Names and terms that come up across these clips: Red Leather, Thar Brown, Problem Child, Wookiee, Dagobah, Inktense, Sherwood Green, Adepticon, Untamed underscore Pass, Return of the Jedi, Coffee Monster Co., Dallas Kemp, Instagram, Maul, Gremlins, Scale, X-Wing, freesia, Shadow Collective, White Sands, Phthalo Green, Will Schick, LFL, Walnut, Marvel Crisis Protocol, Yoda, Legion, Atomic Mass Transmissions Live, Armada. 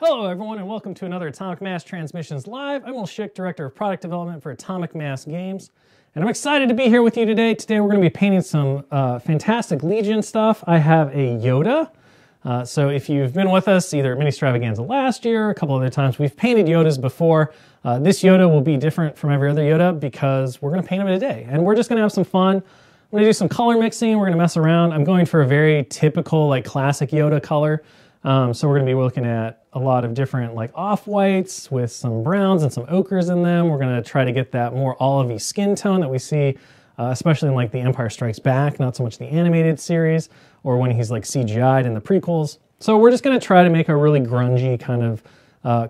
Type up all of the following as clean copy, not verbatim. Hello everyone and welcome to another Atomic Mass Transmissions Live. I'm Will Schick, Director of Product Development for Atomic Mass Games, and I'm excited to be here with you today. Today we're going to be painting some fantastic Legion stuff. I have a Yoda, so if you've been with us either at Mini-Stravaganza last year, a couple other times, we've painted Yodas before. This Yoda will be different from every other Yoda because we're going to paint them today, and we're just going to have some fun. I'm going to do some color mixing, we're going to mess around. I'm going for a very typical, like, classic Yoda color. So we're going to be looking at a lot of different, like, off-whites with some browns and some ochres in them. We're going to try to get that more olive-y skin tone that we see, especially in, like, The Empire Strikes Back, not so much the animated series, or when he's, like, CGI'd in the prequels. So we're just going to try to make a really grungy kind of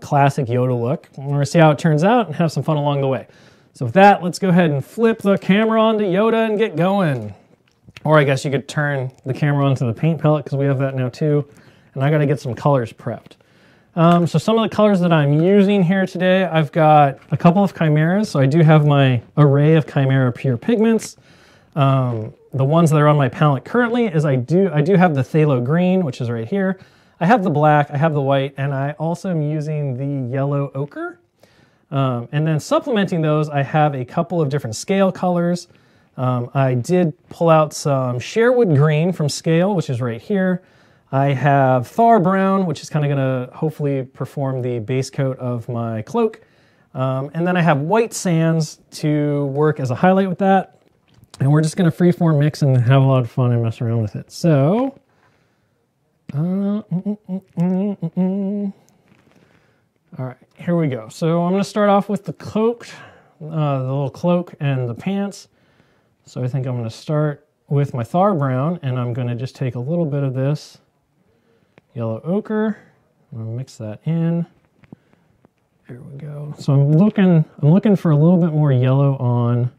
classic Yoda look. We're going to see how it turns out and have some fun along the way. So with that, let's go ahead and flip the camera onto Yoda and get going. Or I guess you could turn the camera onto the paint palette because we have that now, too. And I got to get some colors prepped. So some of the colors that I'm using here today, I've got a couple of chimeras. So I do have my array of chimera pure pigments. The ones that are on my palette currently is I do have the Phthalo Green, which is right here. I have the black, I have the white, and I also am using the Yellow Ochre. And then supplementing those, I have a couple of different Scale colors. I did pull out some Sherwood Green from Scale, which is right here. I have Thar Brown, which is kind of going to hopefully perform the base coat of my cloak. And then I have White Sands to work as a highlight with that. And we're just going to freeform mix and have a lot of fun and mess around with it. So, all right, here we go. So I'm going to start off with the cloak, the little cloak and the pants. So I think I'm going to start with my Thar Brown, and I'm going to just take a little bit of this Yellow Ochre. I'm gonna mix that in. There we go. So I'm looking for a little bit more yellow on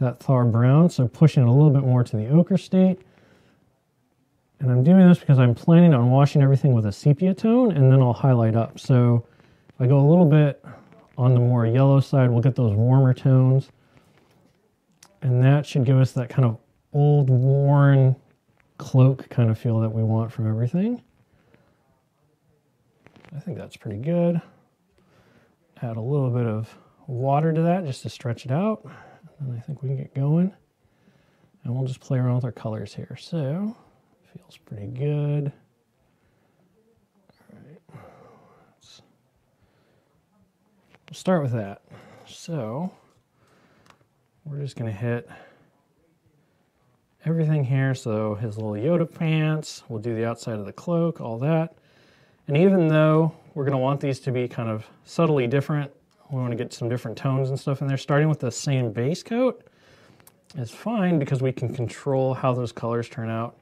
that Thar Brown. So I'm pushing it a little bit more to the ochre state. And I'm doing this because I'm planning on washing everything with a sepia tone, and then I'll highlight up. So if I go a little bit on the more yellow side, we'll get those warmer tones. And that should give us that kind of old, worn cloak kind of feel that we want from everything. I think that's pretty good. Add a little bit of water to that just to stretch it out, and I think we can get going. And we'll just play around with our colors here. So feels pretty good. All right, we'll start with that. So we're just gonna hit everything here, so his little Yoda pants, we'll do the outside of the cloak, all that. And even though we're going to want these to be kind of subtly different, we want to get some different tones and stuff in there, starting with the same base coat is fine because we can control how those colors turn out.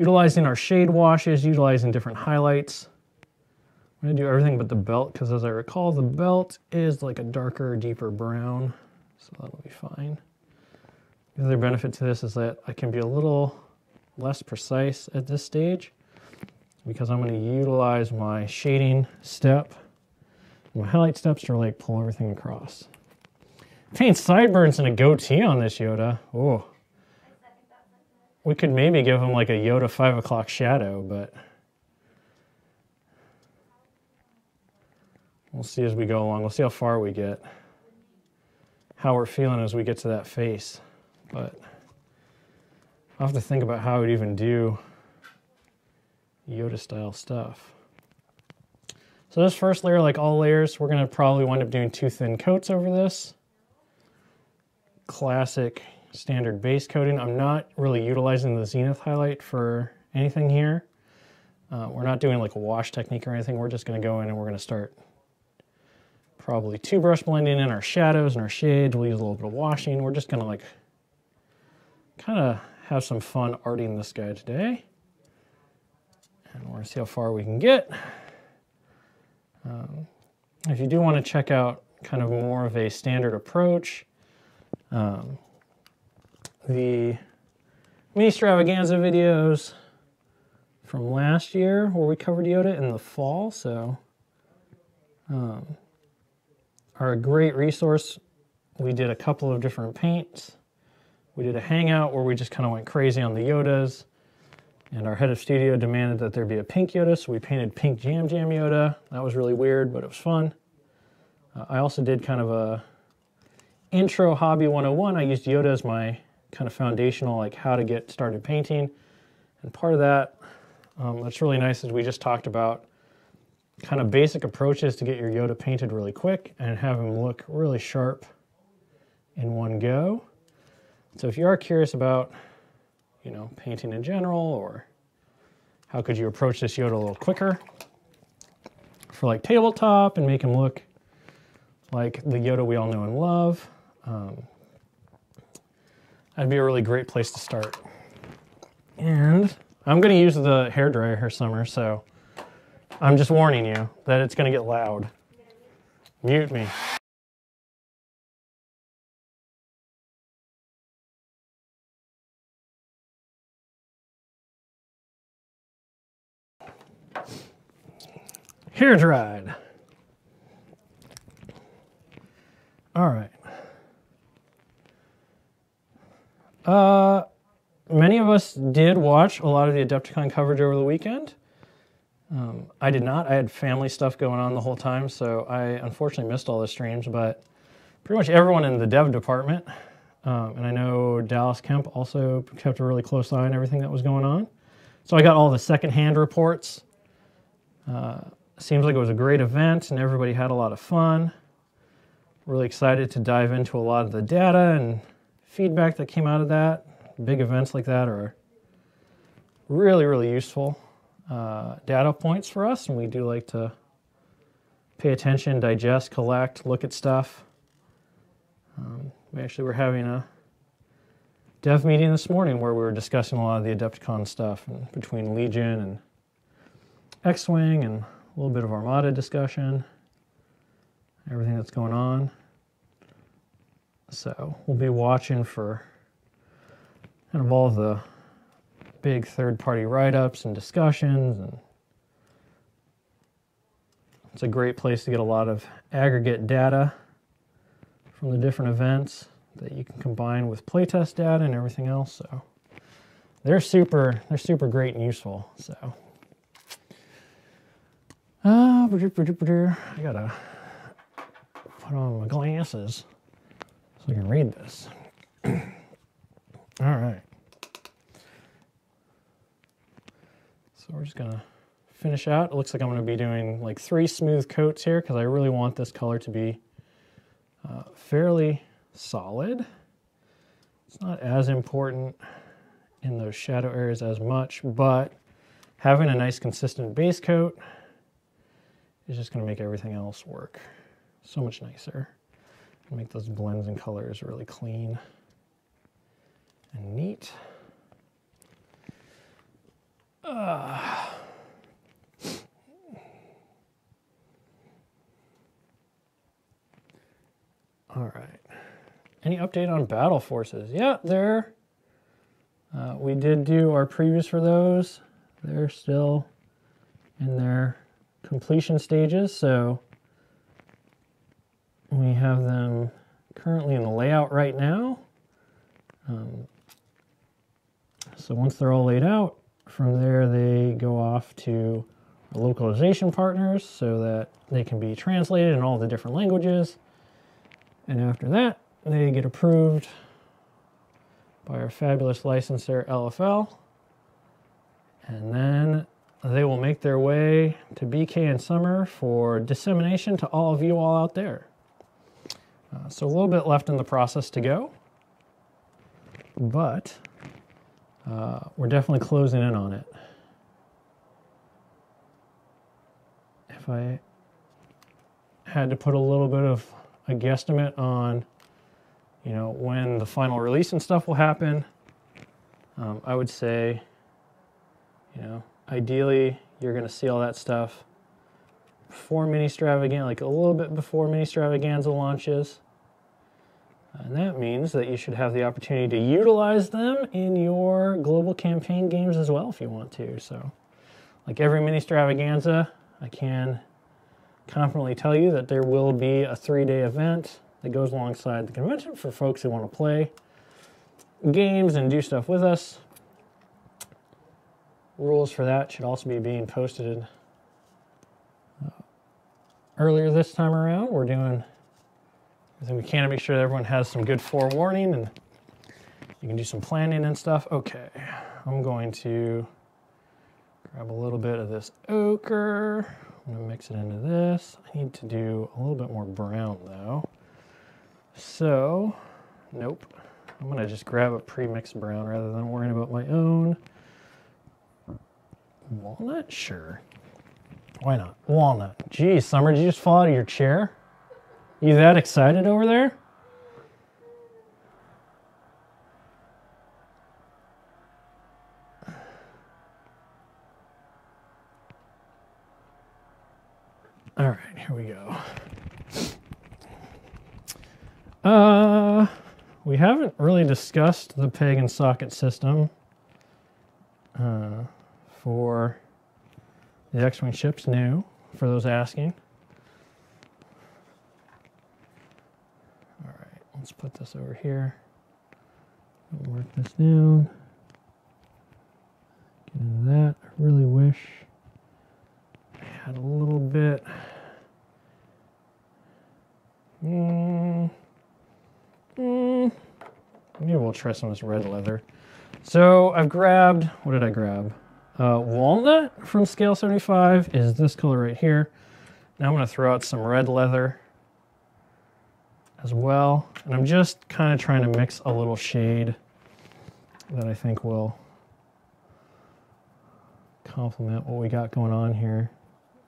Utilizing our shade washes, utilizing different highlights. I'm going to do everything but the belt because, as I recall, the belt is like a darker, deeper brown, so that'll be fine. The other benefit to this is that I can be a little less precise at this stage because I'm going to utilize my shading step and my highlight steps to, like, pull everything across. Paint sideburns and a goatee on this Yoda. Oh, we could maybe give him like a Yoda 5 o'clock shadow, but we'll see as we go along. We'll see how far we get, how we're feeling as we get to that face. But I'll have to think about how I would even do Yoda style stuff. So this first layer, like all layers, we're gonna probably wind up doing two thin coats over this. Classic standard base coating. I'm not really utilizing the zenith highlight for anything here. We're not doing like a wash technique or anything. We're just gonna go in and we're gonna start probably two brush blending in our shadows and our shades. We'll use a little bit of washing. We're just gonna, like, kind of have some fun arting this guy today, and we're gonna see how far we can get. If you do want to check out kind of more of a standard approach, the Mini-Stravaganza videos from last year where we covered Yoda in the fall, so are a great resource. We did a couple of different paints. We did a hangout where we just kind of went crazy on the Yodas. And our head of studio demanded that there be a pink Yoda, so we painted pink Jam Jam Yoda. That was really weird, but it was fun. I also did kind of a intro hobby 101. I used Yoda as my kind of foundational, like how to get started painting. And part of that that's really nice is we just talked about kind of basic approaches to get your Yoda painted really quick and have him look really sharp in one go. So if you are curious about, you know, painting in general, or how could you approach this Yoda a little quicker for like tabletop and make him look like the Yoda we all know and love, that'd be a really great place to start. And I'm gonna use the hairdryer here summer, so I'm just warning you that it's gonna get loud. Mute me. Hair dried. All right. Many of us did watch a lot of the Adepticon coverage over the weekend. I did not. I had family stuff going on the whole time, so I unfortunately missed all the streams, but pretty much everyone in the dev department, and I know Dallas Kemp also kept a really close eye on everything that was going on. So I got all the secondhand reports. Seems like it was a great event and everybody had a lot of fun. Really excited to dive into a lot of the data and feedback that came out of that. Big events like that are really, really useful data points for us, and we do like to pay attention, digest, collect, look at stuff. We actually were having a dev meeting this morning where we were discussing a lot of the Adepticon stuff, and between Legion and X-Wing and a little bit of Armada discussion, everything that's going on. So we'll be watching for kind of all of the big third-party write-ups and discussions, and it's a great place to get a lot of aggregate data from the different events that you can combine with playtest data and everything else. So they're super great and useful. So I gotta put on my glasses so I can read this. All right. So we're just gonna finish out. It looks like I'm gonna be doing like 3 smooth coats here because I really want this color to be fairly solid. It's not as important in those shadow areas as much, but having a nice consistent base coat, it's just going to make everything else work so much nicer. Make those blends and colors really clean and neat. All right. Any update on battle forces? Yeah, they're. We did do our previews for those. They're still in their completion stages, so we have them currently in the layout right now. So once they're all laid out, from there they go off to our localization partners so that they can be translated in all the different languages. And after that, they get approved by our fabulous licensor, LFL. And then they will make their way to BK and Summer for dissemination to all of you all out there. So a little bit left in the process to go, but we're definitely closing in on it. If I had to put a little bit of a guesstimate on, you know, when the final release and stuff will happen, I would say, you know, ideally, you're going to see all that stuff before Mini-Stravaganza, like a little bit before Mini-Stravaganza launches. And that means that you should have the opportunity to utilize them in your global campaign games as well if you want to. So, like every Mini-Stravaganza, I can confidently tell you that there will be a 3-day event that goes alongside the convention for folks who want to play games and do stuff with us. Rules for that should also be being posted. Earlier this time around, we're doing everything we can to make sure that everyone has some good forewarning and you can do some planning and stuff. Okay, I'm going to grab a little bit of this ochre. I'm gonna mix it into this. I need to do a little bit more brown though. So, nope. I'm gonna just grab a pre-mixed brown rather than worrying about my own. Walnut? Sure. Why not? Walnut. Geez, Summer, did you just fall out of your chair? You that excited over there? All right, here we go. We haven't really discussed the peg and socket system for the X-Wing ships new, for those asking. All right, let's put this over here. Work this down. Get into that. I really wish I had a little bit. Maybe we'll try some of this red leather. So I've grabbed, what did I grab? Walnut from Scale 75 is this color right here. Now I'm going to throw out some red leather as well. And I'm just kind of trying to mix a little shade that I think will complement what we got going on here.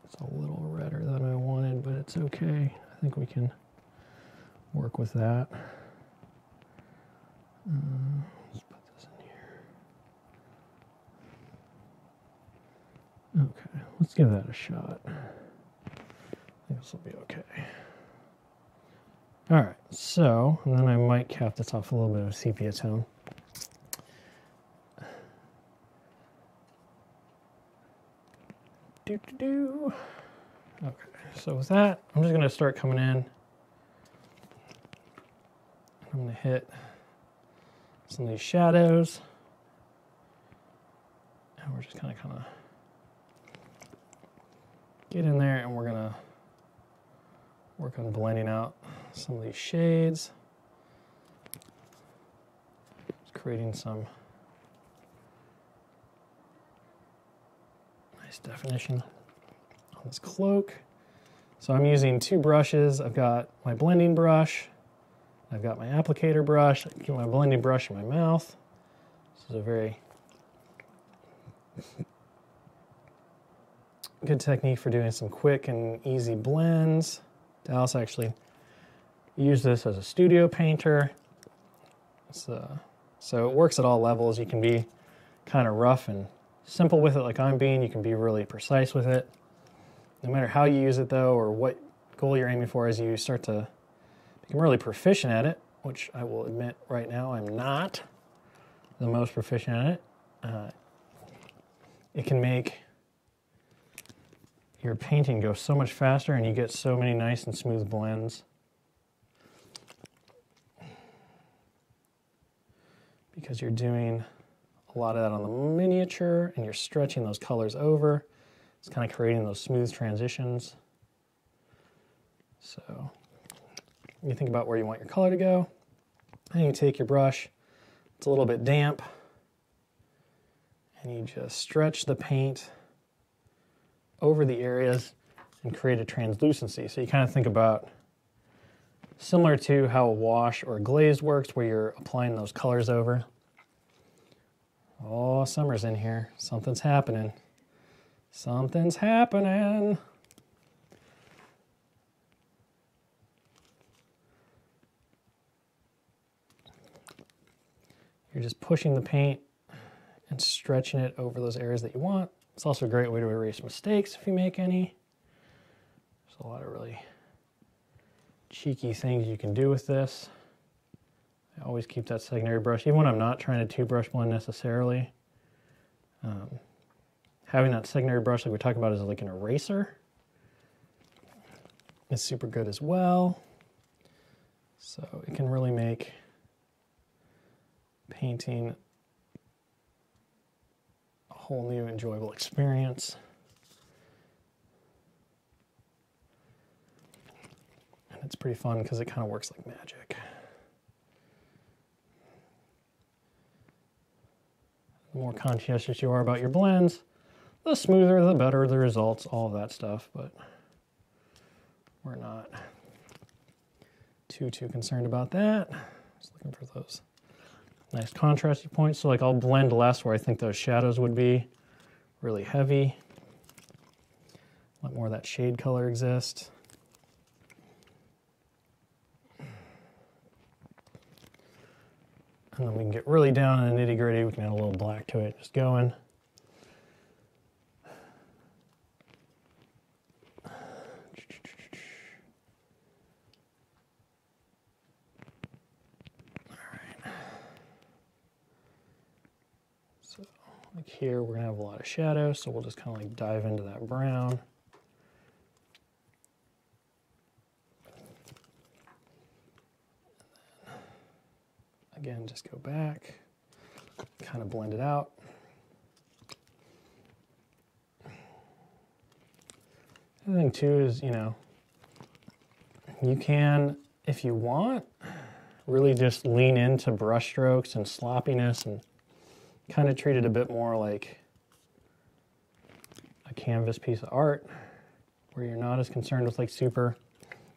It's a little redder than I wanted, but it's okay. I think we can work with that. Let's put this in here. Okay, let's give that a shot. I think this will be okay. All right, so, and then I might cap this off a little bit of sepia tone. Do-do-do. Okay, so with that, I'm just gonna start coming in. I'm gonna hit some of these shadows. And we're just gonna kinda get in there and we're gonna work on blending out some of these shades. Just creating some nice definition on this cloak. So I'm using two brushes. I've got my blending brush. I've got my applicator brush. I keep my blending brush in my mouth. This is a very good technique for doing some quick and easy blends. Dallas actually used this as a studio painter. So it works at all levels. You can be kind of rough and simple with it like I'm being. You can be really precise with it. No matter how you use it though, or what goal you're aiming for, as you start to I'm really proficient at it, which I will admit right now I'm not the most proficient at it. It can make your painting go so much faster and you get so many nice and smooth blends. Because you're doing a lot of that on the miniature and you're stretching those colors over. It's kind of creating those smooth transitions. So you think about where you want your color to go, and you take your brush, it's a little bit damp, and you just stretch the paint over the areas and create a translucency. So you kind of think about, similar to how a wash or a glaze works, where you're applying those colors over. Oh, Summer's in here. Something's happening. Something's happening. You're just pushing the paint and stretching it over those areas that you want. It's also a great way to erase mistakes if you make any. There's a lot of really cheeky things you can do with this. I always keep that secondary brush, even when I'm not trying to two brush blend necessarily. Having that secondary brush like we talked about is like an eraser. It's super good as well. So it can really make painting a whole new enjoyable experience. And it's pretty fun because it kind of works like magic. The more conscientious you are about your blends, the smoother, the better the results, all of that stuff, but we're not too concerned about that. Just looking for those nice contrasty points. So like I'll blend less where I think those shadows would be really heavy. Let more of that shade color exist. And then we can get really down in the nitty gritty. We can add a little black to it, just going. Like here, we're gonna have a lot of shadow, so we'll just kind of like dive into that brown. Again, just go back, kind of blend it out. The thing too is, you know, you can, if you want, really just lean into brush strokes and sloppiness and kind of treat it a bit more like a canvas piece of art where you're not as concerned with like super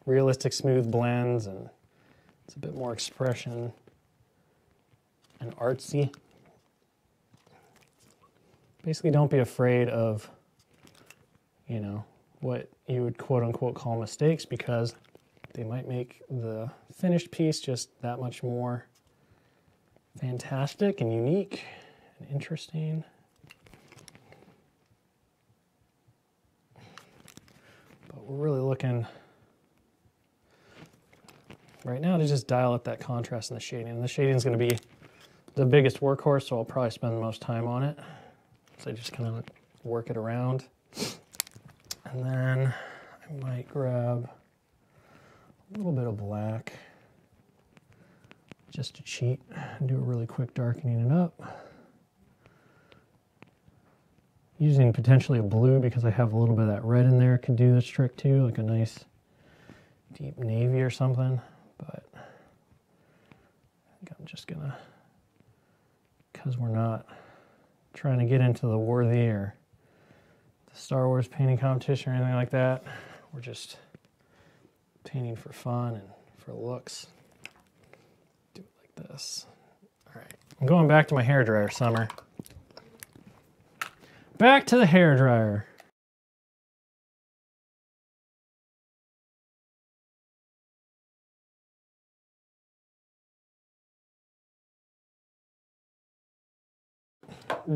realistic smooth blends, and it's a bit more expression and artsy. Basically, don't be afraid of, you know, what you would quote unquote call mistakes, because they might make the finished piece just that much more fantastic and unique. Interesting. But we're really looking right now to just dial up that contrast in the shading. And the shading is going to be the biggest workhorse, so I'll probably spend the most time on it. So just kind of work it around. And then I might grab a little bit of black just to cheat and do a really quick darkening it up. Using potentially a blue because I have a little bit of that red in there could do this trick too, like a nice deep navy or something, but I think I'm just gonna, because we're not trying to get into the worthy or the Star Wars painting competition or anything like that, we're just painting for fun and for looks. Do it like this. All right, I'm going back to my hairdryer, Summer. Back to the hairdryer.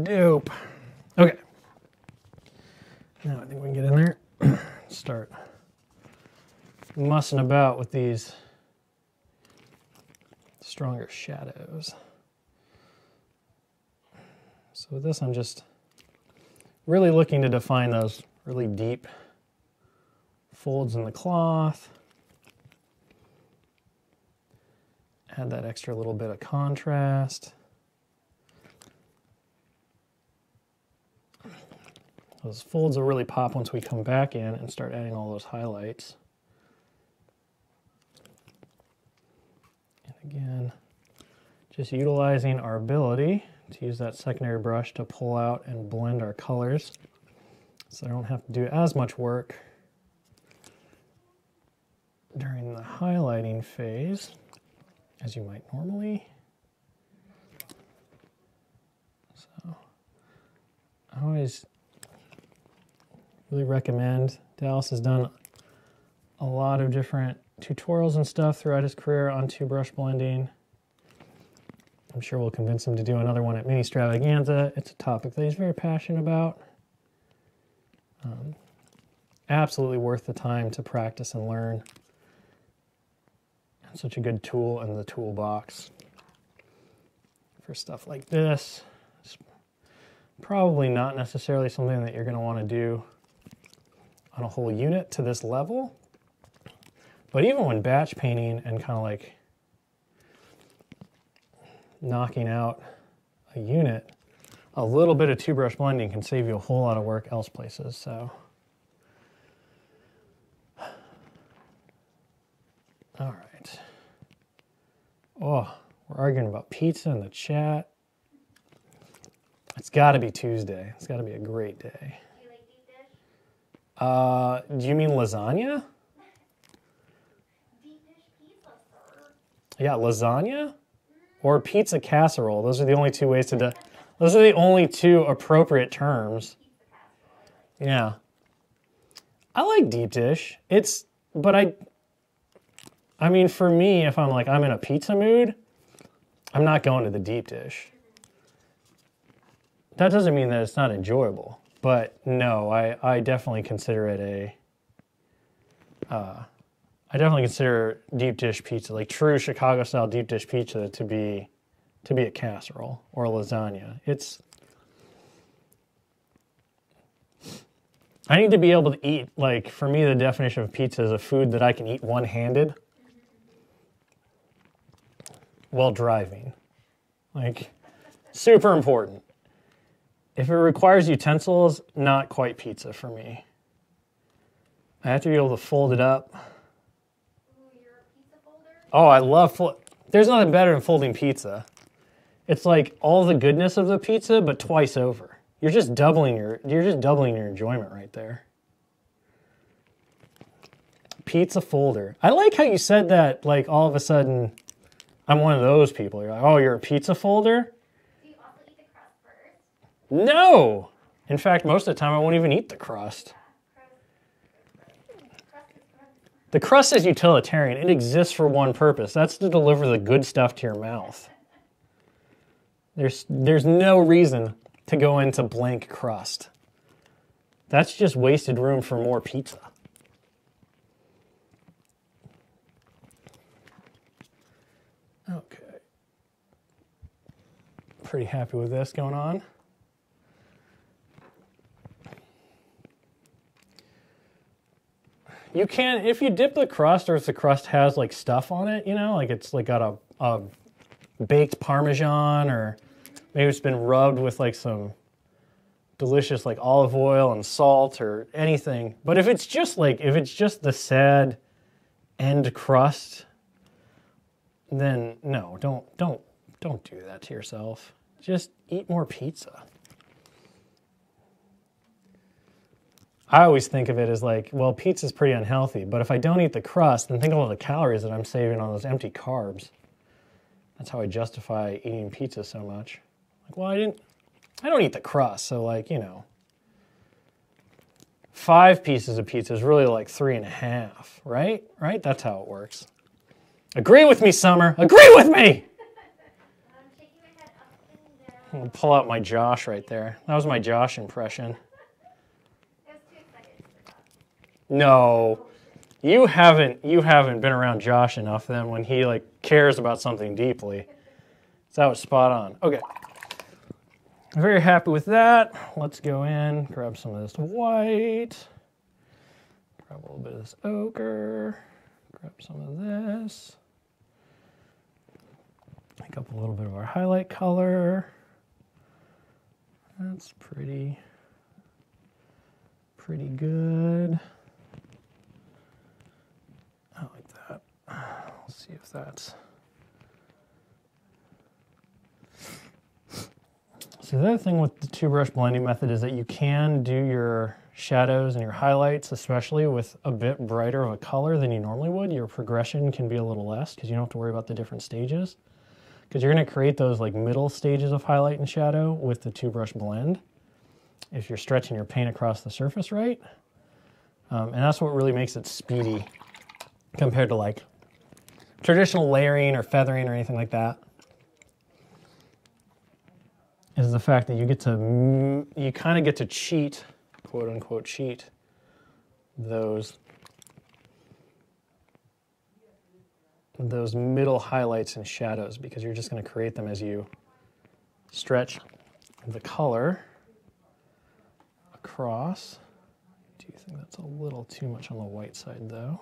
Dope. Okay. Now I think we can get in there. Start mussing about with these stronger shadows. So with this, I'm just really looking to define those really deep folds in the cloth. Add that extra little bit of contrast. Those folds will really pop once we come back in and start adding all those highlights. And again, just utilizing our ability to use that secondary brush to pull out and blend our colors, so I don't have to do as much work during the highlighting phase as you might normally. So I always really recommend, Dallas has done a lot of different tutorials and stuff throughout his career on two brush blending. I'm sure we'll convince him to do another one at Mini-Stravaganza. It's a topic that he's very passionate about. Absolutely worth the time to practice and learn. And such a good tool in the toolbox for stuff like this. It's probably not necessarily something that you're going to want to do on a whole unit to this level. But even when batch painting and kind of like knocking out a unit, a little bit of two-brush blending can save you a whole lot of work else places, so. All right. Oh, we're arguing about pizza in the chat. It's gotta be Tuesday. It's gotta be a great day. Do you like deep dish? Do you mean lasagna? Deep dish pizza, sir. Yeah, lasagna or pizza casserole. Those are the only two ways to those are the only two appropriate terms. Yeah. I like deep dish. It's, but I mean, for me, if I'm like, I'm in a pizza mood, I'm not going to the deep dish. That doesn't mean that it's not enjoyable, but no, I definitely consider it a, I definitely consider deep dish pizza, like true Chicago style deep dish pizza to be a casserole or a lasagna. It's, I need to be able to eat, like, for me, the definition of pizza is a food that I can eat one-handed while driving. Like, super important. If it requires utensils, not quite pizza for me. I have to be able to fold it up. Ooh, you're a pizza folder? Oh, I love there's nothing better than folding pizza. It's like all the goodness of the pizza, but twice over. You're just doubling your enjoyment right there. Pizza folder. I like how you said that, like all of a sudden I'm one of those people. You're like, "Oh, you're a pizza folder?" Do you also eat the crust first? No. In fact, most of the time I won't even eat the crust. The crust is utilitarian. It exists for one purpose. That's to deliver the good stuff to your mouth. There's no reason to go into blank crust. That's just wasted room for more pizza. Okay. Pretty happy with this going on. You can, if you dip the crust or if the crust has like stuff on it, you know, like it's like got a baked Parmesan or maybe it's been rubbed with like some delicious like olive oil and salt or anything. But if it's just like, if it's just the sad end crust, then no, don't do that to yourself. Just eat more pizza. I always think of it as like, well, pizza's pretty unhealthy, but if I don't eat the crust, then think of all the calories that I'm saving on those empty carbs. That's how I justify eating pizza so much. Like, well, I don't eat the crust, so like, you know, 5 pieces of pizza is really like 3.5, right? Right? That's how it works. Agree with me, Summer. Agree with me! I'm shaking my head up and down. I'm gonna pull out my Josh right there. That was my Josh impression. That was too excited for that. No. You haven't been around Josh enough then when he like cares about something deeply. So that was spot on. Okay. I'm very happy with that. Let's go in, grab some of this white. Grab a little bit of this ochre. Grab some of this. Pick up a little bit of our highlight color. That's pretty good. Let's see if that's... So the other thing with the two-brush blending method is that you can do your shadows and your highlights, especially with a bit brighter of a color than you normally would. Your progression can be a little less because you don't have to worry about the different stages. Because you're going to create those like middle stages of highlight and shadow with the two-brush blend if you're stretching your paint across the surface right. And that's what really makes it speedy compared to like traditional layering or feathering or anything like that, is the fact that you get to, you kind of get to cheat, quote unquote cheat, those middle highlights and shadows because you're just going to create them as you stretch the color across. I do think that's a little too much on the white side though.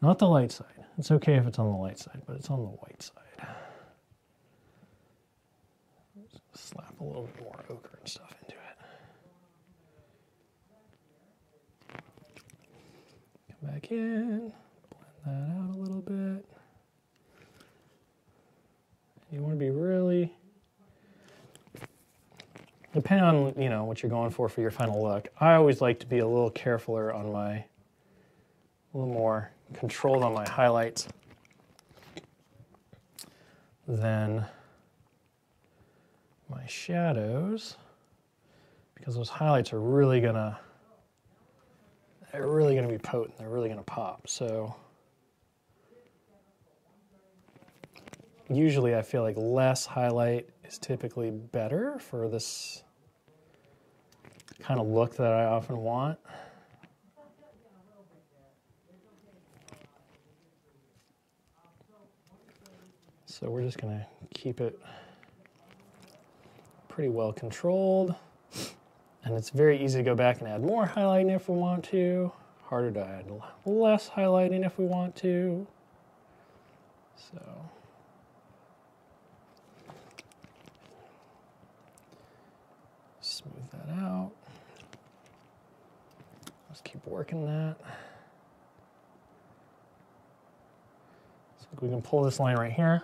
Not the light side. It's okay if it's on the light side, but it's on the white side. Slap a little bit more ochre and stuff into it. Come back in, blend that out a little bit. You want to be really, depending on, you know, what you're going for your final look. I always like to be a little carefuler on my, a little more controlled on my highlights than my shadows, because those highlights are really gonna, they're really gonna be potent, they're really gonna pop. So usually I feel like less highlight is typically better for this kind of look that I often want. So we're just gonna keep it pretty well controlled. And it's very easy to go back and add more highlighting if we want to. Harder to add less highlighting if we want to. So. Smooth that out. Let's keep working that. So we can pull this line right here,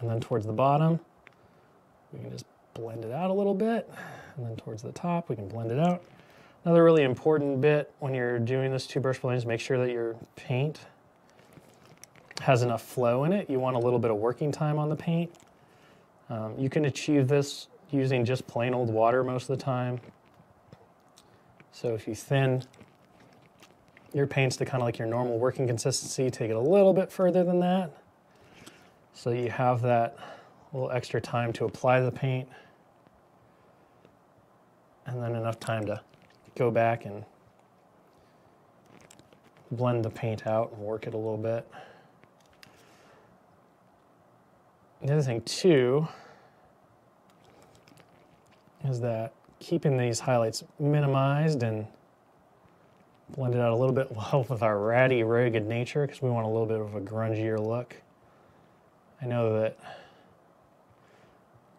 and then towards the bottom, we can just blend it out a little bit, and then towards the top, we can blend it out. Another really important bit when you're doing this two brush blending is make sure that your paint has enough flow in it. You want a little bit of working time on the paint. You can achieve this using just plain old water most of the time. So if you thin your paints to kind of like your normal working consistency, take it a little bit further than that, so you have that little extra time to apply the paint, and then enough time to go back and blend the paint out and work it a little bit. The other thing too is that keeping these highlights minimized and blended out a little bit will help with our ratty, ragged nature, because we want a little bit of a grungier look. I know that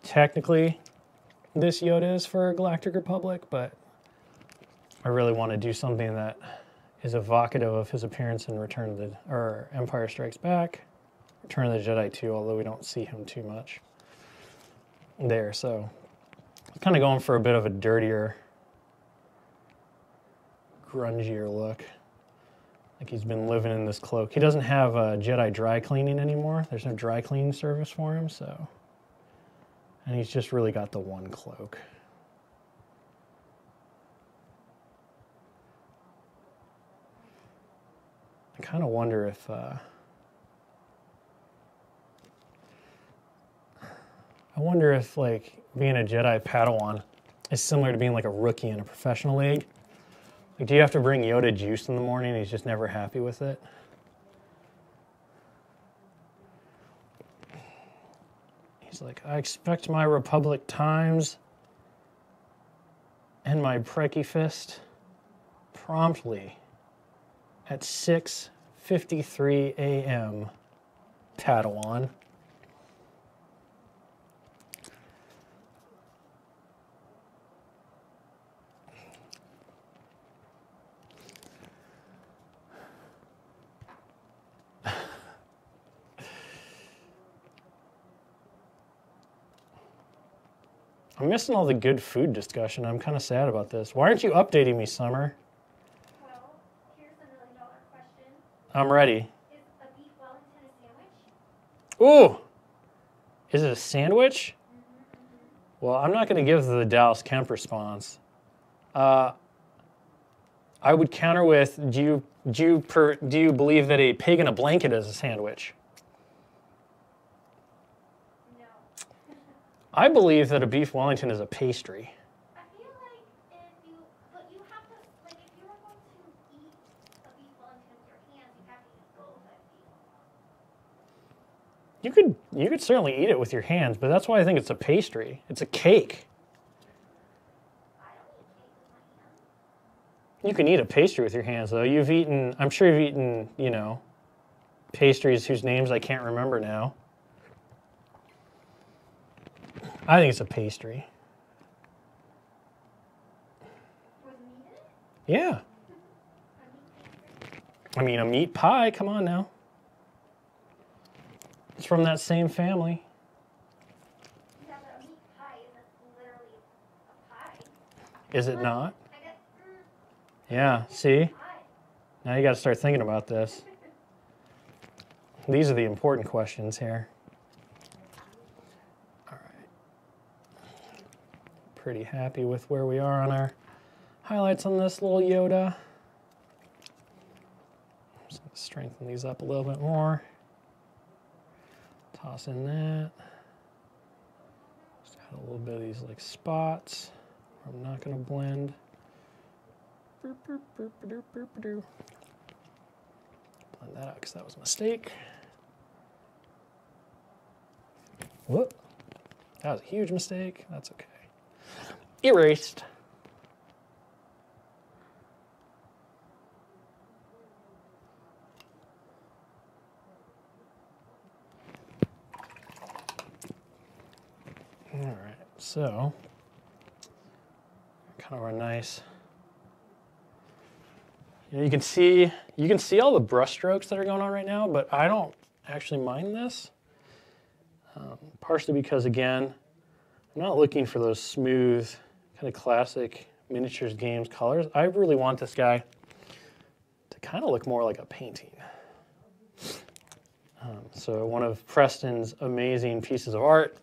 technically this Yoda is for Galactic Republic, but I really want to do something that is evocative of his appearance in Return of the, or Empire Strikes Back, Return of the Jedi 2, although we don't see him too much there, so. Kind of going for a bit of a dirtier, grungier look. Like he's been living in this cloak. He doesn't have a Jedi dry cleaning anymore. There's no dry cleaning service for him, so. And he's just really got the one cloak. I kind of wonder if, like, being a Jedi Padawan is similar to being like a rookie in a professional league. Like, do you have to bring Yoda juice in the morning and he's just never happy with it? He's like, I expect my Republic Times and my Preki Fist promptly at 6:53 a.m. Padawan. I'm missing all the good food discussion. I'm kind of sad about this. Why aren't you updating me, Summer? Well, here's a $1 million question. I'm ready. Is a beef Wellington a sandwich? Ooh! Is it a sandwich? Mm-hmm. Well, I'm not going to give the Dallas Kemp response. I would counter with, do you believe that a pig in a blanket is a sandwich? I believe that a beef Wellington is a pastry. I feel like you have to, like, if you were going to eat a beef Wellington with your hands, you have to eat both, I feel. You could certainly eat it with your hands, but that's why I think it's a pastry. It's a cake. I don't eat cake with my hands. You can eat a pastry with your hands, though. I'm sure you've eaten, you know, pastries whose names I can't remember now. I think it's a pastry. Yeah. I mean, a meat pie, come on now. It's from that same family. Yeah, but a meat pie isn't literally a pie. Is it not? I guess. Yeah, see? Now you gotta start thinking about this. These are the important questions here. All right. Pretty happy with where we are on our highlights on this little Yoda. I'm just gonna strengthen these up a little bit more. Toss in that. Just got a little bit of these like spots. I'm not gonna blend. Blend that out because that was a mistake. Whoop. That was a huge mistake. That's okay. Erased. All right, so kind of our nice. You know, you can see all the brush strokes that are going on right now, but I don't actually mind this. Partially because, again, I'm not looking for those smooth, kind of classic miniatures games colors. I really want this guy to kind of look more like a painting. So one of Preston's amazing pieces of art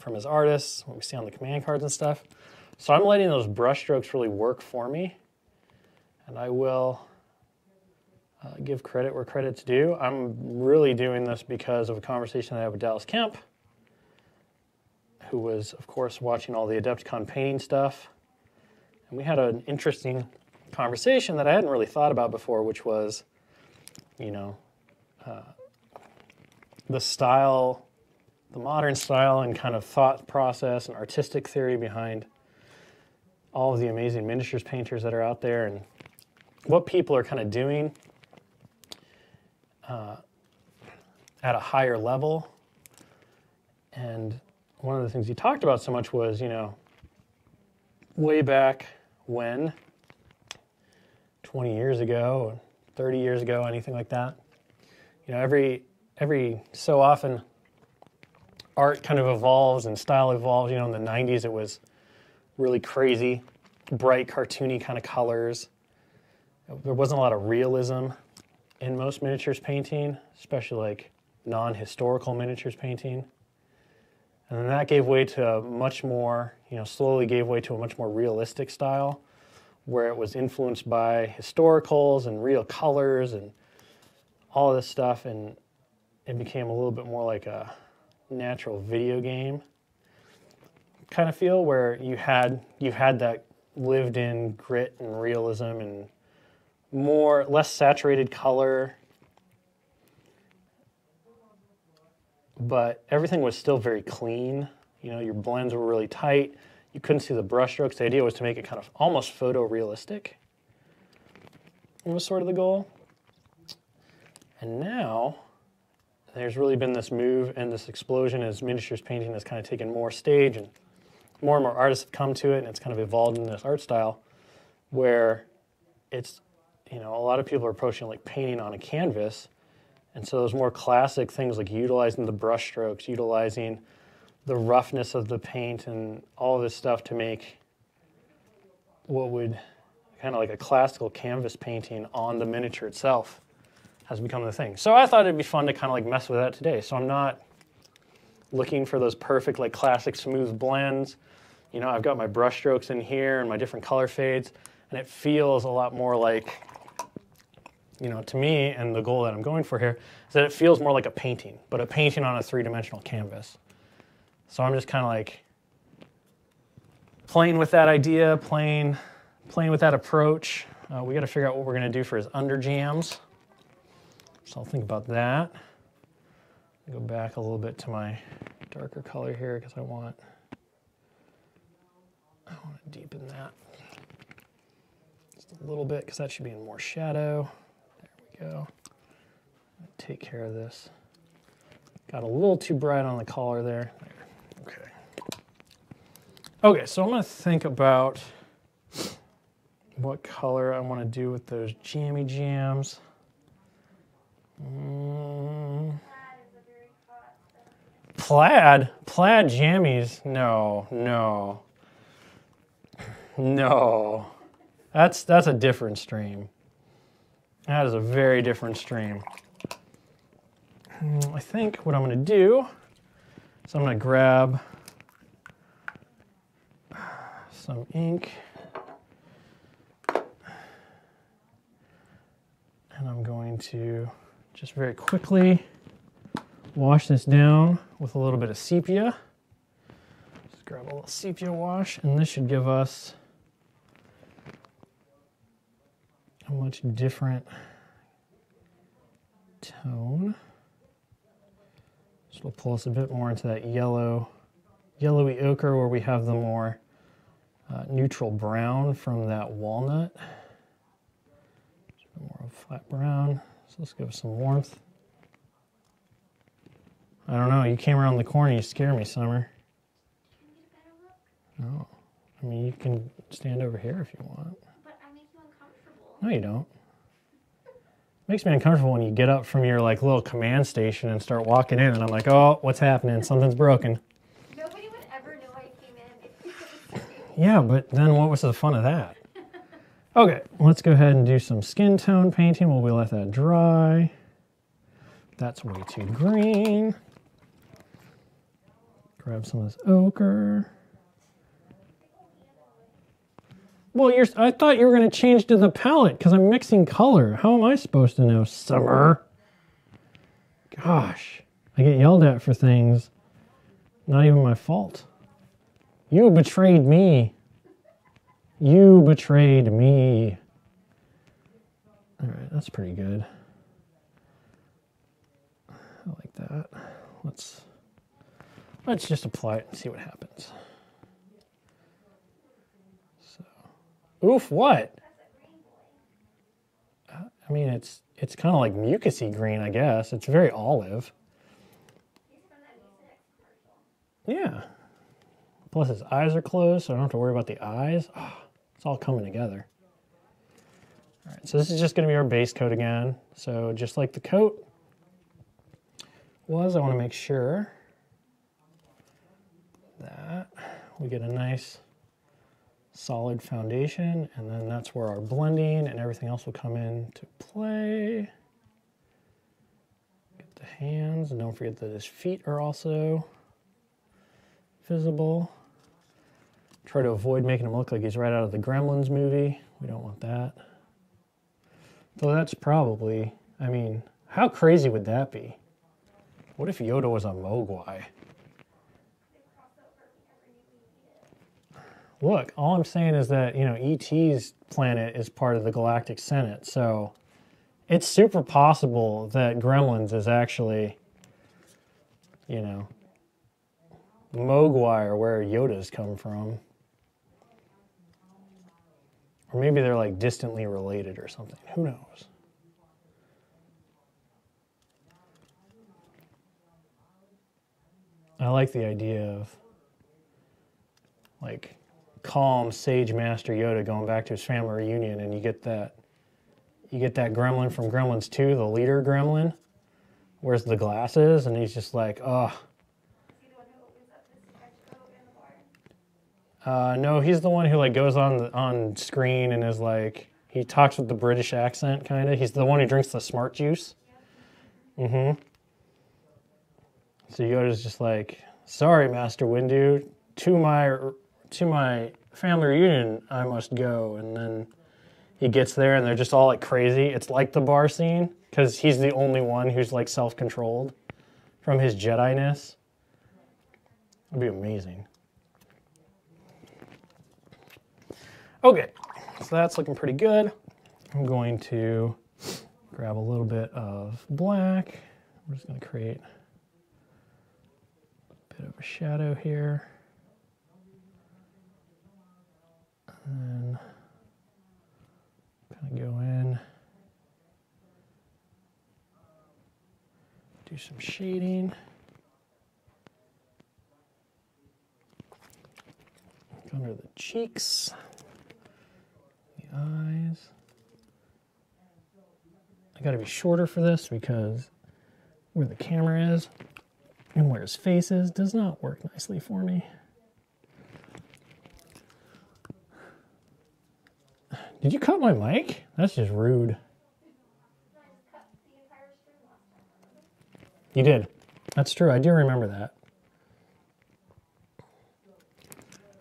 from his artists, what we see on the command cards and stuff. So I'm letting those brush strokes really work for me, and I will give credit where credit's due. I'm really doing this because of a conversation I had with Dallas Kemp, who was, of course, watching all the Adepticon painting stuff. And we had an interesting conversation that I hadn't really thought about before, which was, you know, the style, the modern style and kind of thought process and artistic theory behind all of the amazing miniatures painters that are out there and what people are kind of doing at a higher level. And one of the things he talked about so much was, you know, way back when, 20 years ago, 30 years ago, anything like that, you know, every so often, art kind of evolves and style evolves. You know, in the 90s, it was really crazy, bright, cartoony kind of colors. There wasn't a lot of realism in most miniatures painting, especially like non-historical miniatures painting. And then that gave way to a much more, you know, slowly gave way to a much more realistic style where it was influenced by historicals and real colors and all of this stuff. And it became a little bit more like a natural video game kind of feel where you had that lived in grit and realism and more less saturated color, but everything was still very clean. You know, your blends were really tight. You couldn't see the brush strokes. The idea was to make it kind of almost photorealistic. It was sort of the goal. And now there's really been this move and this explosion as miniatures painting has kind of taken more stage and more artists have come to it, and it's kind of evolved in this art style where it's, you know, a lot of people are approaching like painting on a canvas. And so those more classic things like utilizing the brush strokes, utilizing the roughness of the paint and all this stuff to make what would kind of like a classical canvas painting on the miniature itself has become the thing. So I thought it'd be fun to kind of like mess with that today. So I'm not looking for those perfect like classic smooth blends. You know, I've got my brush strokes in here and my different color fades, and it feels a lot more like, you know, to me, and the goal that I'm going for here is that it feels more like a painting, but a painting on a three-dimensional canvas. So I'm just kind of like playing with that idea, playing with that approach. We got to figure out what we're going to do for his under jams. So I'll think about that. I'll go back a little bit to my darker color here because I want to deepen that just a little bit because that should be in more shadow. There we go. Take care of this. Got a little too bright on the collar there. Okay. Okay, so I'm gonna think about what color I wanna do with those jammy jams. Plaid? Plaid jammies? No, no. No. That's a different stream. That is a very different stream. I think what I'm gonna do is I'm gonna grab some ink, and I'm going to just very quickly wash this down with a little bit of sepia. Just grab a little sepia wash, and this should give us a much different tone. So we'll pull us a bit more into that yellowy ochre where we have the more neutral brown from that walnut. More of a flat brown. So let's give it some warmth. I don't know, you came around the corner, you scare me, Summer. Can you get a better look? No. I mean, you can stand over here if you want. But I make you uncomfortable. No, you don't. It makes me uncomfortable when you get up from your like little command station and start walking in, and I'm like, oh, what's happening? Something's broken. Nobody would ever know I came in if you couldn't see me. Yeah, but then what was the fun of that? Okay, let's go ahead and do some skin tone painting while we let that dry. That's way too green. Grab some of this ochre. Well, I thought you were going to change to the palette because I'm mixing color. How am I supposed to know, Summer? Gosh, I get yelled at for things. Not even my fault. You betrayed me. You betrayed me. All right, that's pretty good. I like that. Let's just apply it and see what happens. So, oof, what? I mean, it's kind of like mucusy green, I guess. It's very olive. Yeah. Plus his eyes are closed, so I don't have to worry about the eyes. Oh, it's all coming together. All right, so this is just gonna be our base coat again. So just like the coat was, I wanna make sure that we get a nice solid foundation, and then that's where our blending and everything else will come into play. Get the hands, and don't forget that his feet are also visible. Try to avoid making him look like he's right out of the Gremlins movie. We don't want that. Though that's probably, I mean, how crazy would that be? What if Yoda was a Mogwai? Look, all I'm saying is that, you know, E.T.'s planet is part of the Galactic Senate, so it's super possible that Gremlins is actually, you know, Mogwai, or where Yodas come from. Or maybe they're like distantly related or something. Who knows? I like the idea of like calm sage master Yoda going back to his family reunion, and you get that gremlin from Gremlins 2, the leader gremlin, wears the glasses, and he's just like, oh. No, he's the one who like goes on screen and is like, he talks with the British accent, kind of. He's the one who drinks the smart juice. Mm-hmm. So Yoda's just like, sorry, Master Windu, to my family reunion I must go. And then he gets there and they're just all like crazy. It's like the bar scene, because he's the only one who's like self-controlled from his Jedi-ness. It'd be amazing. Okay, so that's looking pretty good. I'm going to grab a little bit of black. I'm just gonna create a bit of a shadow here. And then kind of go in, do some shading. under the cheeks, the eyes. I gotta be shorter for this because where the camera is and where his face is does not work nicely for me. Did you cut my mic? That's just rude. You did. That's true. I do remember that.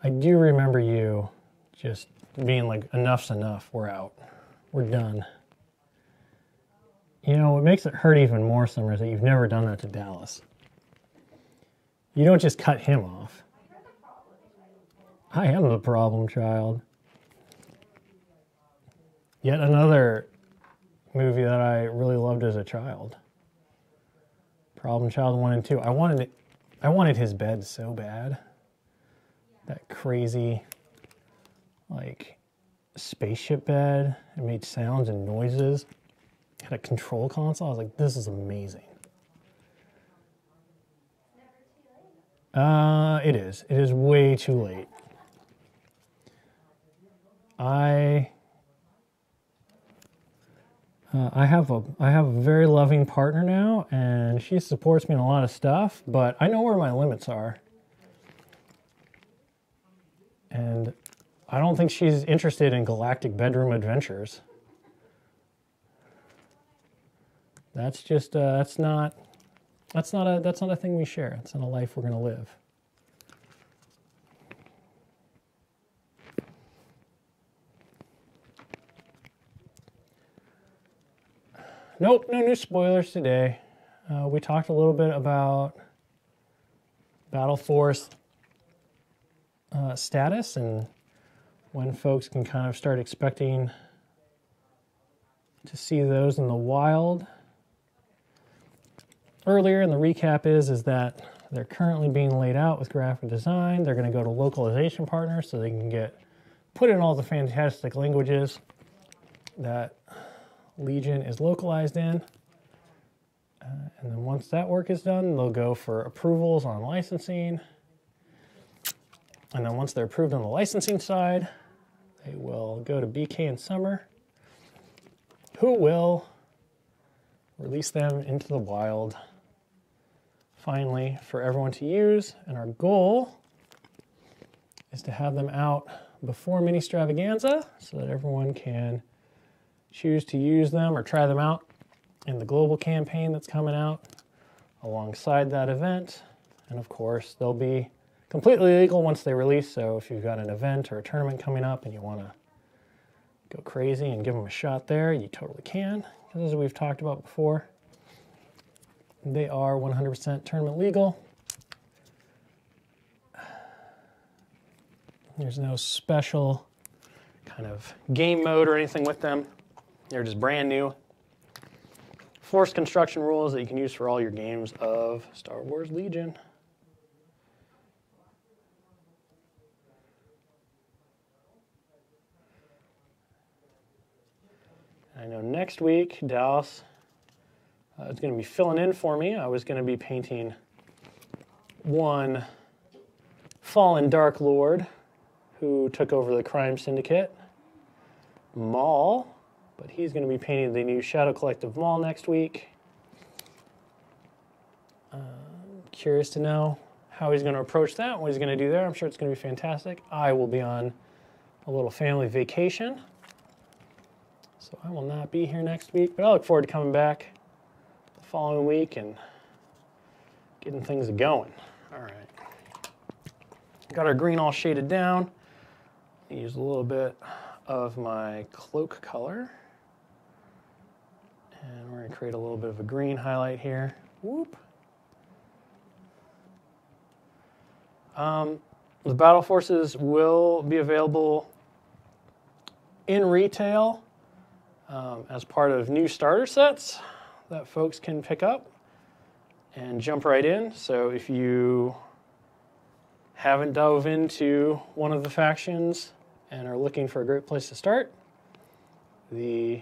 I do remember you just being like, enough's enough. We're out. We're done. You know, what makes it hurt even more, Summer, is that you've never done that to Dallas. You don't just cut him off. I am the problem child. Yet another movie that I really loved as a child. Problem Child 1 and 2. I wanted his bed so bad. That crazy, like, spaceship bed. It made sounds and noises. It had a control console. I was like, this is amazing. It is. It is way too late. I have a very loving partner now, and she supports me in a lot of stuff, but I know where my limits are. And I don't think she's interested in galactic bedroom adventures. That's just, that's not a thing we share. It's not a life we're going to live. Nope, no new spoilers today. We talked a little bit about Battle Force status and when folks can kind of start expecting to see those in the wild. Earlier in the recap is that they're currently being laid out with graphic design. They're going to go to localization partners so they can get put in all the fantastic languages that Legion is localized in, and then once that work is done, they'll go for approvals on licensing, and then once they're approved on the licensing side, they will go to BK and Summer, who will release them into the wild, finally, for everyone to use, and our goal is to have them out before Mini-Stravaganza so that everyone can choose to use them or try them out in the global campaign that's coming out alongside that event. And of course, they'll be completely legal once they release. So if you've got an event or a tournament coming up and you want to go crazy and give them a shot there, you totally can. Because as we've talked about before, they are 100% tournament legal. There's no special kind of game mode or anything with them. They're just brand new force construction rules that you can use for all your games of Star Wars Legion. I know next week Dallas is going to be filling in for me. I was going to be painting one fallen Dark Lord who took over the crime syndicate, Maul. But he's going to be painting the new Shadow Collective Mall next week. Curious to know how he's going to approach that, what he's going to do there. I'm sure it's going to be fantastic. I will be on a little family vacation, so I will not be here next week. But I look forward to coming back the following week and getting things going. All right. Got our green all shaded down. Use a little bit of my cloak color. And we're gonna create a little bit of a green highlight here. Whoop. The Battle Forces will be available in retail as part of new starter sets that folks can pick up and jump right in. So if you haven't dove into one of the factions and are looking for a great place to start, the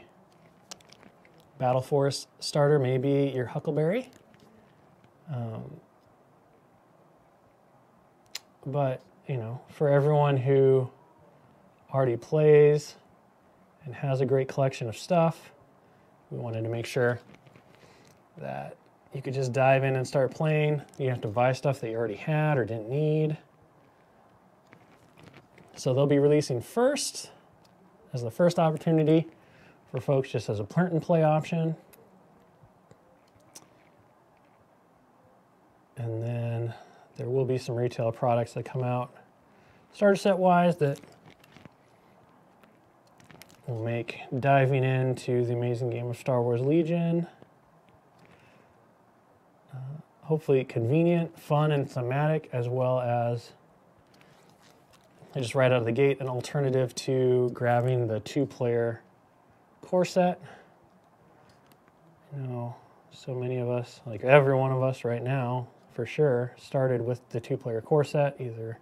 Battle Force starter may be your huckleberry. But, you know, for everyone who already plays and has a great collection of stuff, we wanted to make sure that you could just dive in and start playing. You have to buy stuff that you already had or didn't need. So they'll be releasing first as the first opportunity for folks, just as a print and play option. And then there will be some retail products that come out starter set wise that will make diving into the amazing game of Star Wars Legion hopefully convenient, fun, and thematic, as well as just right out of the gate an alternative to grabbing the two-player core set. You know, so many of us, like every one of us right now, for sure, started with the two-player core set, either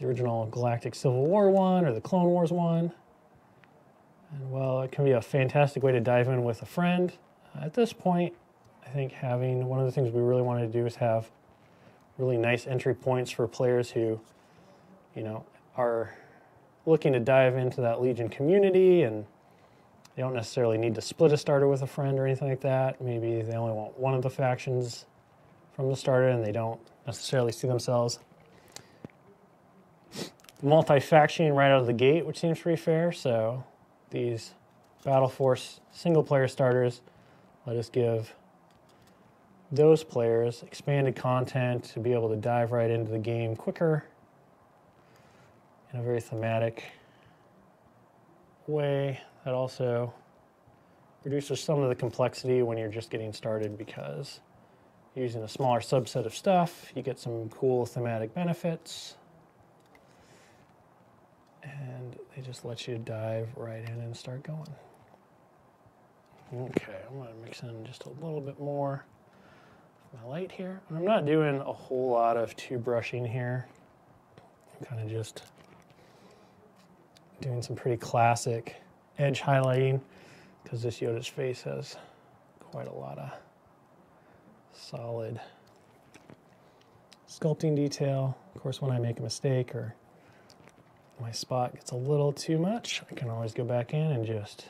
the original Galactic Civil War one or the Clone Wars one. And well, it can be a fantastic way to dive in with a friend. At this point, I think having one of the things we really want to do is have really nice entry points for players who, you know, are looking to dive into that Legion community, and they don't necessarily need to split a starter with a friend or anything like that. Maybe they only want one of the factions from the starter and they don't necessarily see themselves multi-factioning right out of the gate, which seems pretty fair. So these Battle Force single-player starters let us give those players expanded content to be able to dive right into the game quicker in a very thematic way. That also reduces some of the complexity when you're just getting started, because using a smaller subset of stuff, you get some cool thematic benefits, and they just let you dive right in and start going. Okay, I'm gonna mix in just a little bit more my light here. I'm not doing a whole lot of two brushing here. I'm kind of just doing some pretty classic edge highlighting, because this Yoda's face has quite a lot of solid sculpting detail. Of course, when I make a mistake or my spot gets a little too much, I can always go back in and just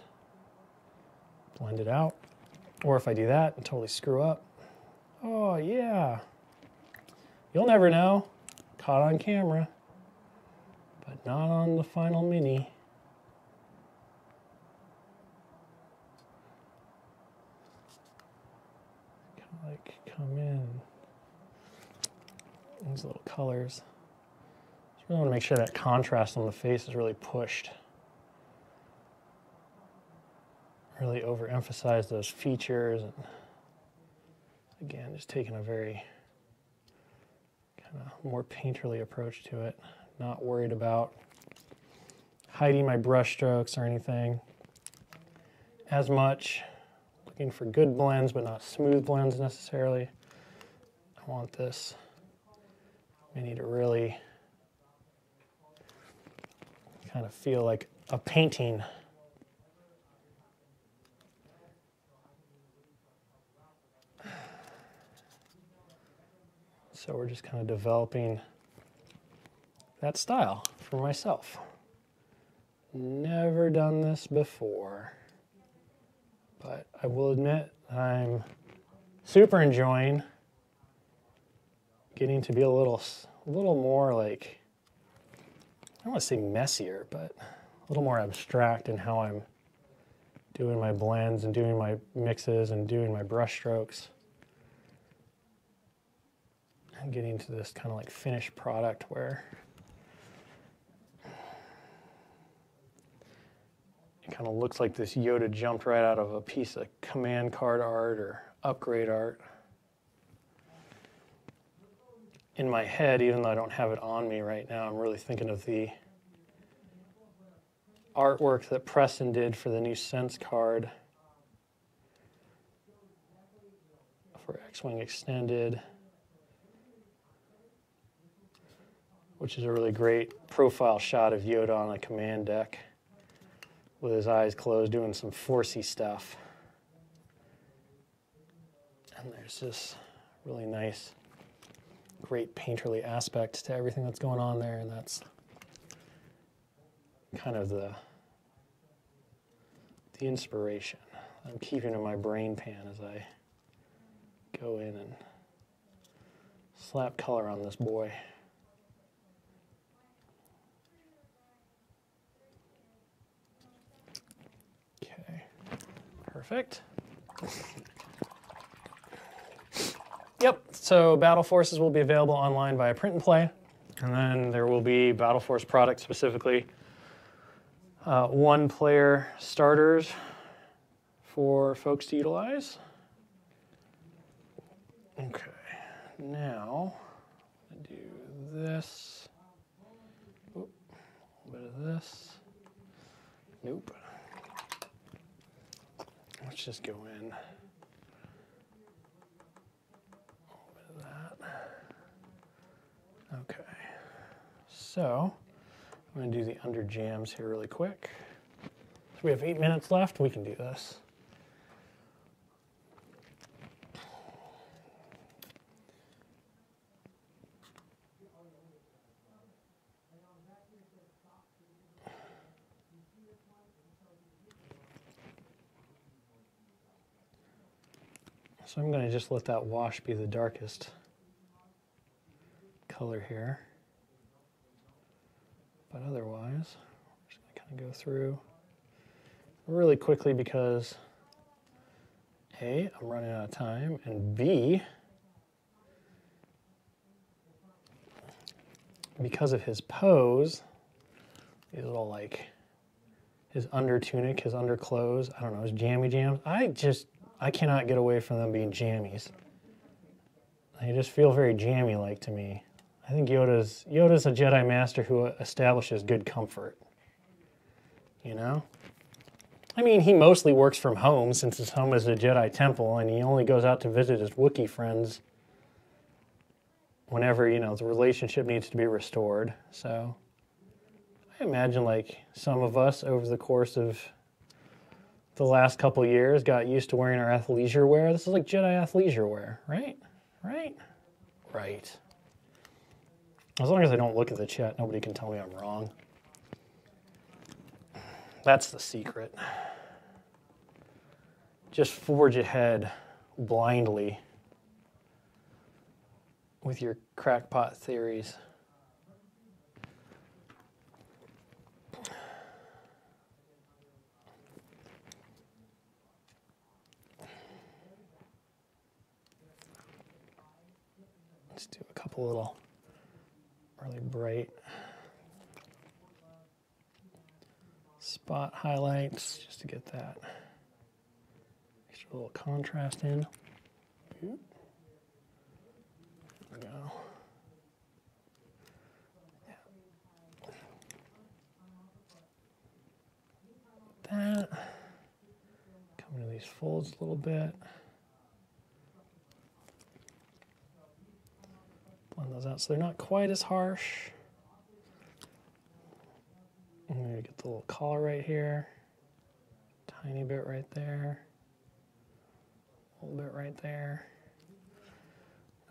blend it out. Or if I do that and totally screw up, oh yeah, you'll never know. Caught on camera, but not on the final mini. Kind of like come in these little colors. Just really want to make sure that contrast on the face is really pushed. Really overemphasize those features. And again, just taking a very kind of more painterly approach to it. Not worried about hiding my brush strokes or anything as much. Looking for good blends, but not smooth blends necessarily. I want this mini to really kind of feel like a painting. So we're just kind of developing that style for myself. Never done this before, but I will admit I'm super enjoying getting to be a little more like, I don't want to say messier, but a little more abstract in how I'm doing my blends and doing my mixes and doing my brush strokes. I'm getting to this kind of like finished product where it kind of looks like this Yoda jumped right out of a piece of command card art or upgrade art. In my head, even though I don't have it on me right now, I'm really thinking of the artwork that Preston did for the new Sense card for X-Wing Extended, which is a really great profile shot of Yoda on a command deck with his eyes closed doing some forcey stuff. And there's this really nice great painterly aspect to everything that's going on there, and that's kind of the inspiration I'm keeping in my brain pan as I go in and slap color on this boy. Okay, perfect. Yep, so Battle Forces will be available online via print and play, and then there will be Battle Force products, specifically one-player starters for folks to utilize. Okay, now do this, oop, a little bit of this, nope. Let's just go in. Okay, so I'm going to do the under jams here really quick. So we have 8 minutes left. We can do this. So I'm going to just let that wash be the darkest color here, but otherwise, I'm just going to kind of go through really quickly because A, I'm running out of time, and B, because of his pose, these little like his under tunic, his under clothes, I don't know, his jammy jams. I cannot get away from them being jammies. They just feel very jammy-like to me. I think Yoda's a Jedi Master who establishes good comfort, you know? I mean, he mostly works from home since his home is a Jedi temple, and he only goes out to visit his Wookiee friends whenever, you know, the relationship needs to be restored. So I imagine, like, some of us over the course of the last couple years got used to wearing our athleisure wear. This is like Jedi athleisure wear, right? Right? Right. As long as I don't look at the chat, nobody can tell me I'm wrong. That's the secret. Just forge ahead blindly with your crackpot theories. Let's do a couple little really bright spot highlights just to get that extra little contrast in. There we go. Yeah. That. Come into these folds a little bit. Blend those out so they're not quite as harsh. I'm going to get the little collar right here, tiny bit right there, a little bit right there.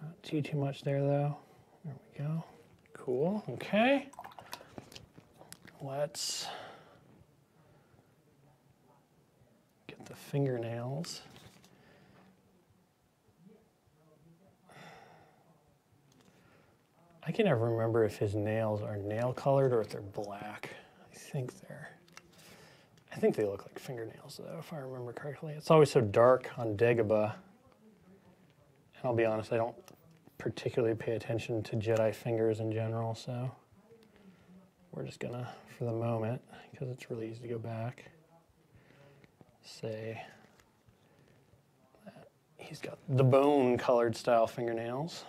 Not too much there though. There we go. Cool. Okay. Let's get the fingernails. I can never remember if his nails are nail colored or if they're black. I think they look like fingernails though, if I remember correctly. It's always so dark on Dagobah. And I'll be honest, I don't particularly pay attention to Jedi fingers in general, so we're just gonna, for the moment, because it's really easy to go back, say that he's got the bone colored style fingernails.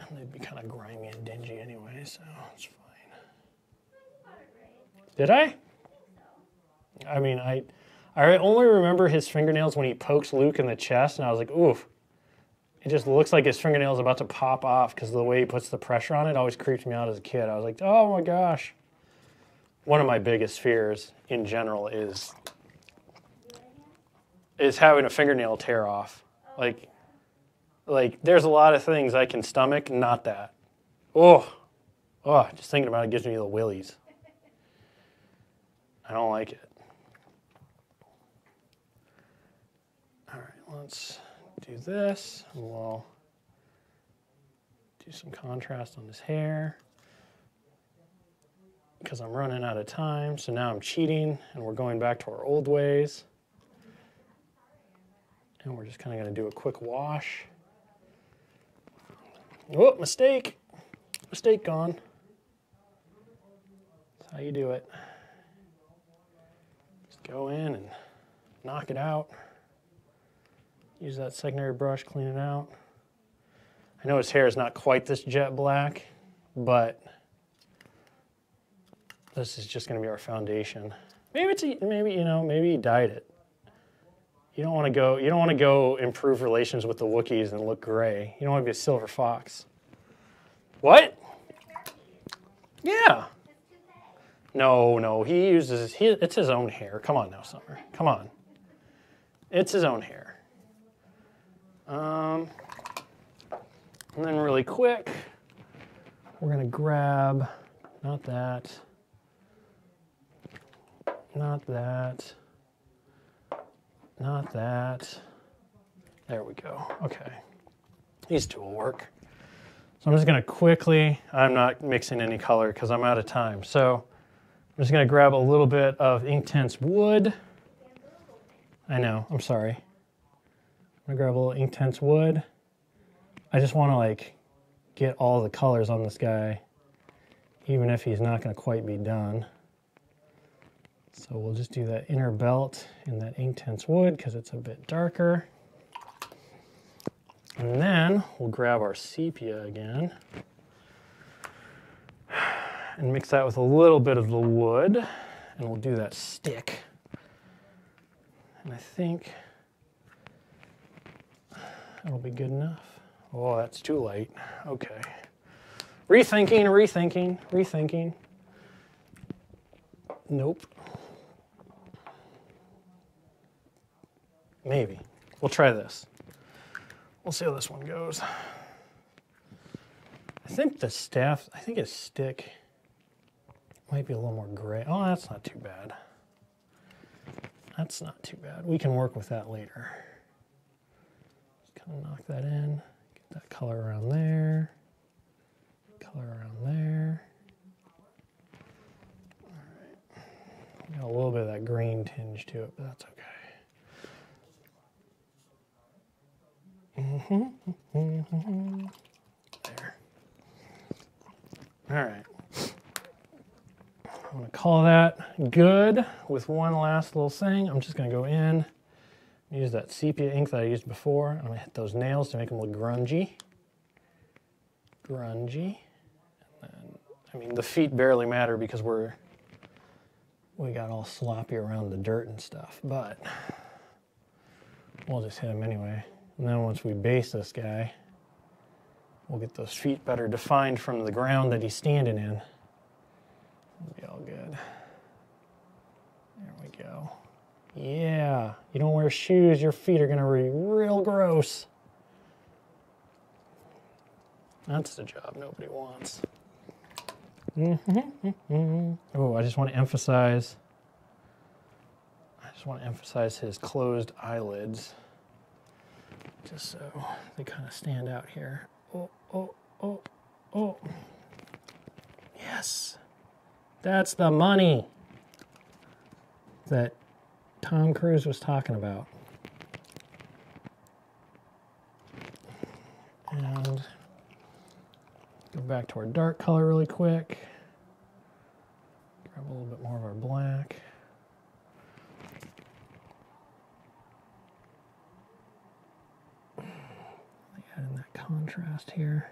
And they'd be kind of grimy and dingy anyway, so it's fine. Did I? I mean, I only remember his fingernails when he pokes Luke in the chest, and I was like, oof. It just looks like his fingernail's about to pop off because the way he puts the pressure on it always creeped me out as a kid. I was like, oh my gosh. One of my biggest fears in general is having a fingernail tear off. Like, Like, there's a lot of things I can stomach, not that. Oh, just thinking about it gives me the willies. I don't like it. All right, let's do this. We'll do some contrast on his hair because I'm running out of time. So now I'm cheating, and we're going back to our old ways. And we're just kind of going to do a quick wash. Oh, mistake. Mistake gone. That's how you do it. Just go in and knock it out. Use that secondary brush, clean it out. I know his hair is not quite this jet black, but this is just going to be our foundation. Maybe it's maybe he dyed it. You don't want to go improve relations with the Wookiees and look gray. You don't want to be a silver fox. What? Yeah. No, he uses it's his own hair. Come on now, Summer. Come on. It's his own hair. And then really quick, we're gonna grab not that. There we go. Okay. These two will work. So I'm just going to quickly, I'm not mixing any color because I'm out of time. So I'm just going to grab a little bit of Inktense wood. I know, I'm sorry. I'm going to grab a little Inktense wood. I just want to like get all the colors on this guy, even if he's not going to quite be done. So we'll just do that inner belt in that Inktense wood because it's a bit darker. And then we'll grab our sepia again and mix that with a little bit of the wood, and we'll do that stick. And I think that'll be good enough. Oh, that's too light. Okay. Rethinking. Nope. Maybe. We'll try this. We'll see how this one goes. I think the staff, I think his stick might be a little more gray. Oh, that's not too bad. That's not too bad. We can work with that later. Just kind of knock that in. Get that color around there. Color around there. All right. We got a little bit of that green tinge to it, but that's okay. There. All right. I'm gonna call that good with one last little thing. I'm just gonna go in, use that sepia ink that I used before. I'm gonna hit those nails to make them look grungy. And then, I mean, the feet barely matter because we got all sloppy around the dirt and stuff, but we'll just hit them anyway. And then once we base this guy, we'll get those feet better defined from the ground that he's standing in. It'll be all good. There we go. Yeah, you don't wear shoes, your feet are gonna be real gross. That's the job nobody wants. Oh, I just wanna emphasize his closed eyelids. Just so they kind of stand out here. Oh. Yes. That's the money that Tom Cruise was talking about. And go back to our dark color really quick. Grab a little bit more of our black. Contrast here.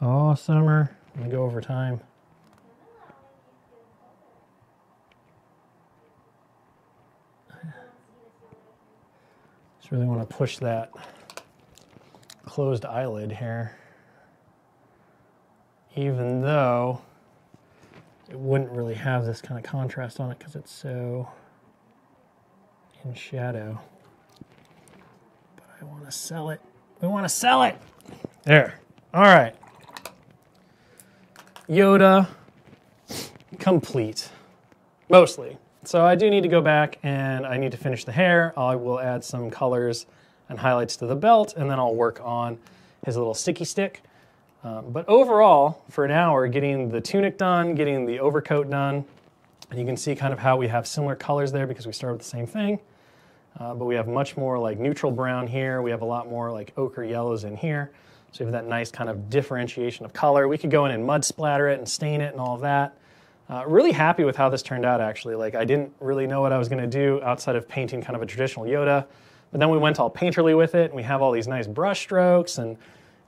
Oh, Summer, I'm gonna go over time. Just really want to push that closed eyelid here, even though it wouldn't really have this kind of contrast on it because it's so in shadow. But I want to sell it. We want to sell it! There. All right. Yoda complete. Mostly. So I do need to go back and I need to finish the hair. I will add some colors and highlights to the belt, and then I'll work on his little sticky stick. But overall, for now, we're getting the tunic done, getting the overcoat done, and you can see kind of how we have similar colors there because we start with the same thing. But we have much more like neutral brown here. We have a lot more like ochre yellows in here. So we have that nice kind of differentiation of color. We could go in and mud splatter it and stain it and all of that. Really happy with how this turned out, actually. Like, I didn't really know what I was gonna do outside of painting kind of a traditional Yoda, but then we went all painterly with it, and we have all these nice brush strokes, and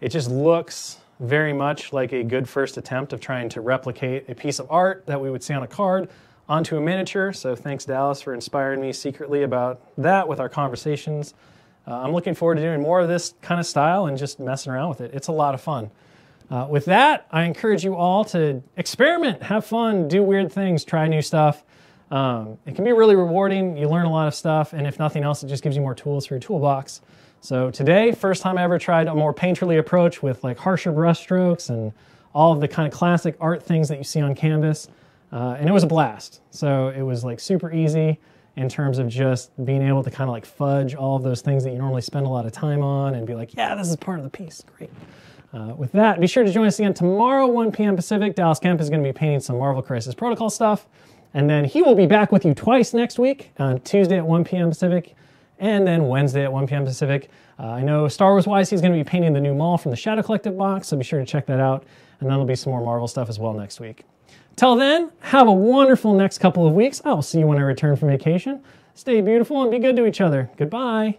it just looks very much like a good first attempt of trying to replicate a piece of art that we would see on a card onto a miniature. So thanks, Dallas, for inspiring me secretly about that with our conversations. I'm looking forward to doing more of this kind of style and just messing around with it. It's a lot of fun. With that, I encourage you all to experiment, have fun, do weird things, try new stuff. It can be really rewarding. You learn a lot of stuff, and if nothing else, it just gives you more tools for your toolbox. So today, first time I ever tried a more painterly approach with like harsher brush strokes and all of the kind of classic art things that you see on canvas. And it was a blast. So it was like super easy in terms of just being able to kind of like fudge all of those things that you normally spend a lot of time on and be like, yeah, this is part of the piece, great. With that, be sure to join us again tomorrow, 1 p.m. Pacific. Dallas Kemp is going to be painting some Marvel Crisis Protocol stuff. And then he will be back with you twice next week, on Tuesday at 1 p.m. Pacific, and then Wednesday at 1 p.m. Pacific. I know Star Wars-wise, he's going to be painting the new Maul from the Shadow Collective box, so be sure to check that out. And then there'll be some more Marvel stuff as well next week. Till then, have a wonderful next couple of weeks. I'll see you when I return from vacation. Stay beautiful and be good to each other. Goodbye.